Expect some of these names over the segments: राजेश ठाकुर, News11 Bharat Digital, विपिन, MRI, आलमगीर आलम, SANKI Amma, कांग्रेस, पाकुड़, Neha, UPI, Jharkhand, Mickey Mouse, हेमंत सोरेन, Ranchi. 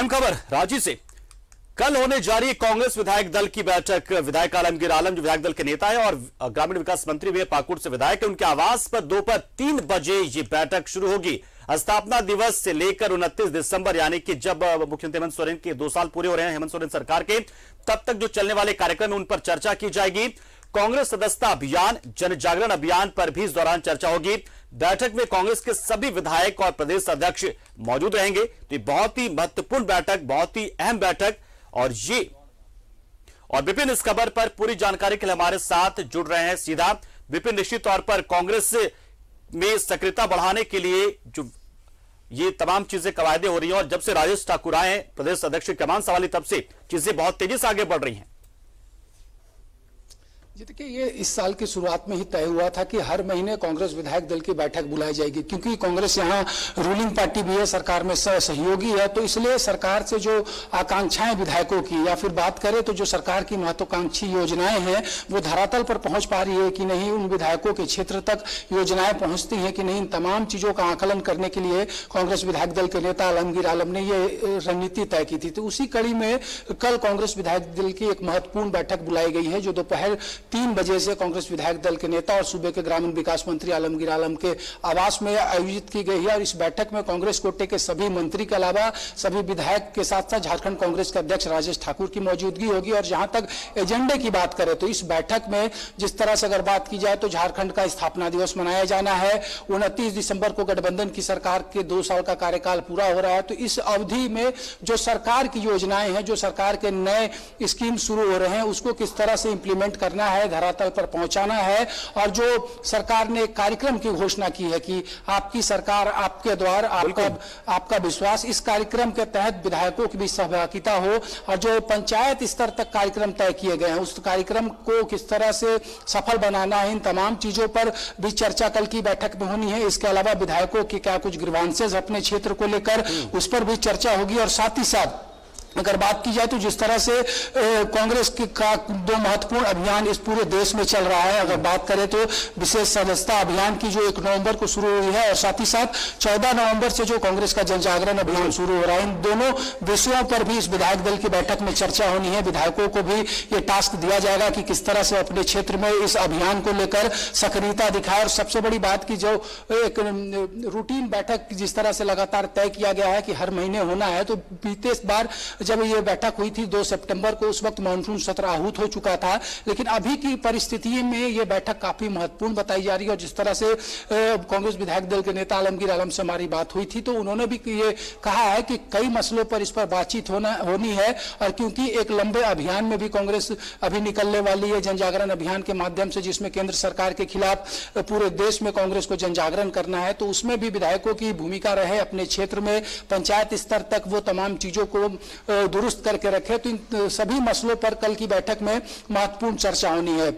अहम खबर रांची से। कल होने जा रही कांग्रेस विधायक दल की बैठक। विधायक आलमगीर आलम जो विधायक दल के नेता है और ग्रामीण विकास मंत्री भी पाकुड़ से विधायक है, उनके आवास पर दोपहर 3 बजे ये बैठक शुरू होगी। स्थापना दिवस से लेकर 29 दिसंबर यानी कि जब मुख्यमंत्री हेमंत सोरेन के 2 साल पूरे हो रहे हैं हेमंत सोरेन सरकार के, तब तक जो चलने वाले कार्यक्रम उन पर चर्चा की जाएगी। कांग्रेस सदस्यता अभियान, जन जागरण अभियान पर भी इस दौरान चर्चा होगी। बैठक में कांग्रेस के सभी विधायक और प्रदेश अध्यक्ष मौजूद रहेंगे। तो बहुत ही महत्वपूर्ण बैठक, बहुत ही अहम बैठक। और विपिन इस खबर पर पूरी जानकारी के लिए हमारे साथ जुड़ रहे हैं सीधा। विपिन, निश्चित तौर पर कांग्रेस में सक्रियता बढ़ाने के लिए जो ये तमाम चीजें कवायदें हो रही हैं, और जब से राजेश ठाकुर आए प्रदेश अध्यक्ष कमान संभाली, तब से चीजें बहुत तेजी से आगे बढ़ रही हैं। जी देखिए, ये इस साल की शुरुआत में ही तय हुआ था कि हर महीने कांग्रेस विधायक दल की बैठक बुलाई जाएगी, क्योंकि कांग्रेस यहाँ रूलिंग पार्टी भी है, सरकार में सहयोगी है। तो इसलिए सरकार से जो आकांक्षाएं विधायकों की, या फिर बात करें तो जो सरकार की महत्वाकांक्षी योजनाएं हैं, वो धरातल पर पहुंच पा रही है कि नहीं, उन विधायकों के क्षेत्र तक योजनाएं पहुंचती हैं कि नहीं, इन तमाम चीजों का आकलन करने के लिए कांग्रेस विधायक दल के नेता आलमगीर आलम ने ये रणनीति तय की थी। तो उसी कड़ी में कल कांग्रेस विधायक दल की एक महत्वपूर्ण बैठक बुलाई गई है, जो दोपहर 3 बजे से कांग्रेस विधायक दल के नेता और सूबे के ग्रामीण विकास मंत्री आलमगीर आलम के आवास में आयोजित की गई है। और इस बैठक में कांग्रेस कोटे के सभी मंत्री के अलावा सभी विधायक के साथ साथ झारखंड कांग्रेस के अध्यक्ष राजेश ठाकुर की मौजूदगी होगी। और जहां तक एजेंडे की बात करें तो इस बैठक में जिस तरह से अगर बात की जाए तो झारखंड का स्थापना दिवस मनाया जाना है। 29 दिसंबर को गठबंधन की सरकार के 2 साल का कार्यकाल पूरा हो रहा है। तो इस अवधि में जो सरकार की योजनाएं हैं, जो सरकार के नए स्कीम शुरू हो रहे हैं, उसको किस तरह से इंप्लीमेंट करना है, धरातल पर पहुंचाना है। और जो सरकार ने कार्यक्रम की घोषणा की है कि आपकी सरकार, आपके द्वार, आपका विश्वास, इस कार्यक्रम के तहत विधायकों की भी सहभागिता हो। और जो पंचायत स्तर तक कार्यक्रम तय किए गए हैं, उस कार्यक्रम को किस तरह से सफल बनाना है, इन तमाम चीजों पर भी चर्चा कल की बैठक में होनी है। इसके अलावा विधायकों की क्या कुछ ग्रीवांसेस अपने क्षेत्र को लेकर, उस पर भी चर्चा होगी। और साथ ही साथ अगर बात की जाए तो जिस तरह से कांग्रेस का 2 महत्वपूर्ण अभियान इस पूरे देश में चल रहा है, अगर बात करें तो विशेष सदस्यता अभियान की जो 1 नवंबर को शुरू हुई है, और साथ ही साथ 14 नवंबर से जो कांग्रेस का जन जागरण अभियान शुरू हो रहा है, इन दोनों विषयों पर भी इस विधायक दल की बैठक में चर्चा होनी है। विधायकों को भी ये टास्क दिया जाएगा कि किस तरह से अपने क्षेत्र में इस अभियान को लेकर सक्रियता दिखाए। और सबसे बड़ी बात की जो एक रूटीन बैठक जिस तरह से लगातार तय किया गया है कि हर महीने होना है, तो बीते बार जब ये बैठक हुई थी 2 सितंबर को, उस वक्त मानसून सत्र आहूत हो चुका था, लेकिन अभी की परिस्थिति में ये बैठक काफी महत्वपूर्ण बताई जा रही है। और जिस तरह से कांग्रेस विधायक दल के नेता आलमगीर आलम से हमारी बात हुई थी, तो उन्होंने भी ये कहा है कि कई मसलों पर इस पर बातचीत होनी है। और क्योंकि एक लंबे अभियान में भी कांग्रेस अभी निकलने वाली है, जन जागरण अभियान के माध्यम से, जिसमें केंद्र सरकार के खिलाफ पूरे देश में कांग्रेस को जन जागरण करना है, तो उसमें भी विधायकों की भूमिका रहे, अपने क्षेत्र में पंचायत स्तर तक वो तमाम चीजों को दुरुस्त करके रखे। तो इन सभी मसलों पर कल की बैठक में महत्वपूर्ण चर्चा होनी है।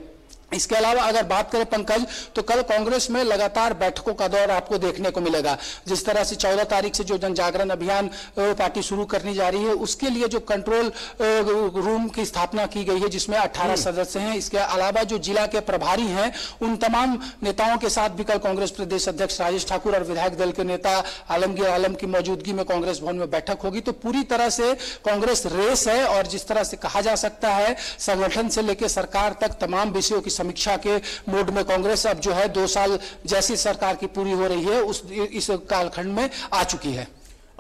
इसके अलावा अगर बात करें पंकज, तो कल कांग्रेस में लगातार बैठकों का दौर आपको देखने को मिलेगा। जिस तरह से 14 तारीख से जो जन जागरण अभियान पार्टी शुरू करने जा रही है, उसके लिए जो कंट्रोल रूम की स्थापना की गई है, जिसमें 18 सदस्य हैं। इसके अलावा जो जिला के प्रभारी हैं, उन तमाम नेताओं के साथ भी कल कांग्रेस प्रदेश अध्यक्ष राजेश ठाकुर और विधायक दल के नेता आलमगीर आलम की मौजूदगी में कांग्रेस भवन में बैठक होगी। तो पूरी तरह से कांग्रेस रेस है, और जिस तरह से कहा जा सकता है संगठन से लेकर सरकार तक तमाम विषयों की समीक्षा के मोड में कांग्रेस अब जो है 2 साल जैसी सरकार की पूरी हो रही है, इस कालखंड में आ चुकी है।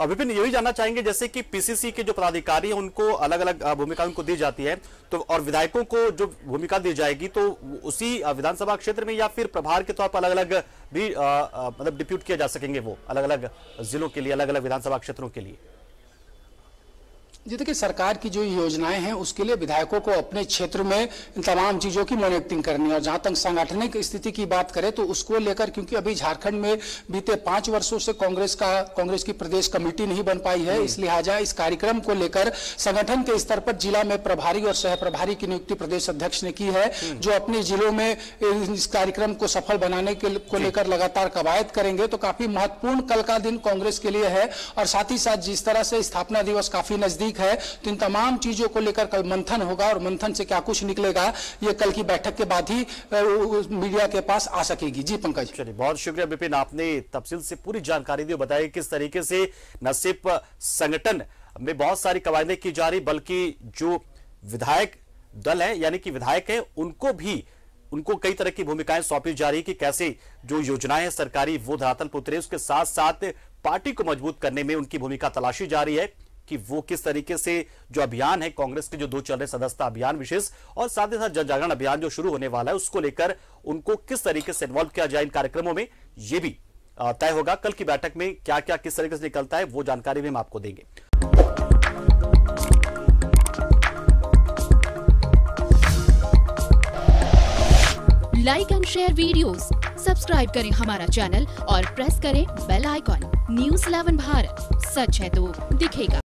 विपिन, यही जानना चाहेंगे, जैसे कि पीसीसी के जो पदाधिकारी हैं उनको अलग अलग भूमिका उनको दी जाती है, तो और विधायकों को जो भूमिका दी जाएगी तो उसी विधानसभा क्षेत्र में या फिर प्रभार के तौर पर अलग अलग भी मतलब डिप्यूट किया जा सकेंगे, वो अलग अलग जिलों के लिए, अलग अलग विधानसभा क्षेत्रों के लिए। जी देखिए, सरकार की जो योजनाएं हैं उसके लिए विधायकों को अपने क्षेत्र में इन तमाम चीजों की मॉनिटरिंग करनी है। और जहां तक सांगठनिक स्थिति की बात करें तो उसको लेकर, क्योंकि अभी झारखंड में बीते 5 वर्षों से कांग्रेस की प्रदेश कमेटी नहीं बन पाई है, इस लिहाजा इस कार्यक्रम को लेकर संगठन के स्तर पर जिला में प्रभारी और सह प्रभारी की नियुक्ति प्रदेश अध्यक्ष ने की है, जो अपने जिलों में इस कार्यक्रम को सफल बनाने को लेकर लगातार कवायद करेंगे। तो काफी महत्वपूर्ण कल का दिन कांग्रेस के लिए है। और साथ ही साथ जिस तरह से स्थापना दिवस काफी नजदीक है, तो इन तमाम चीजों को लेकर कल मंथन होगा, और मंथन से क्या कुछ निकलेगा ये कल की बैठक के बाद ही मीडिया के पास आ सकेगी। जी पंकज, चलिए, बहुत शुक्रिया विपिन, आपने तफसील से पूरी जानकारी दी, बताया किस तरीके से न सिर्फ संगठन में बहुत सारी कवायदें की जा रही, बल्कि जो विधायक दल है यानी कि विधायक है उनको भी कई तरह की भूमिकाएं सौंपी जा रही है कि कैसे जो योजनाएं सरकारी वो धरातल पर उतरे, उसके साथ साथ पार्टी को मजबूत करने में उनकी भूमिका तलाशी जा रही है कि वो किस तरीके से जो अभियान है कांग्रेस के जो दो चल रहे सदस्यता अभियान विशेष और साथ ही साथ जनजागरण अभियान जो शुरू होने वाला है उसको लेकर उनको किस तरीके से इन्वॉल्व किया जाए इन कार्यक्रमों में, ये भी तय होगा। कल की बैठक में क्या क्या किस तरीके से निकलता है वो जानकारी भी हम आपको देंगे। Like and share videos, subscribe करें हमारा चैनल और प्रेस करें बेल आइकॉन। न्यूज़ 11 भारत, सच है तो दिखेगा।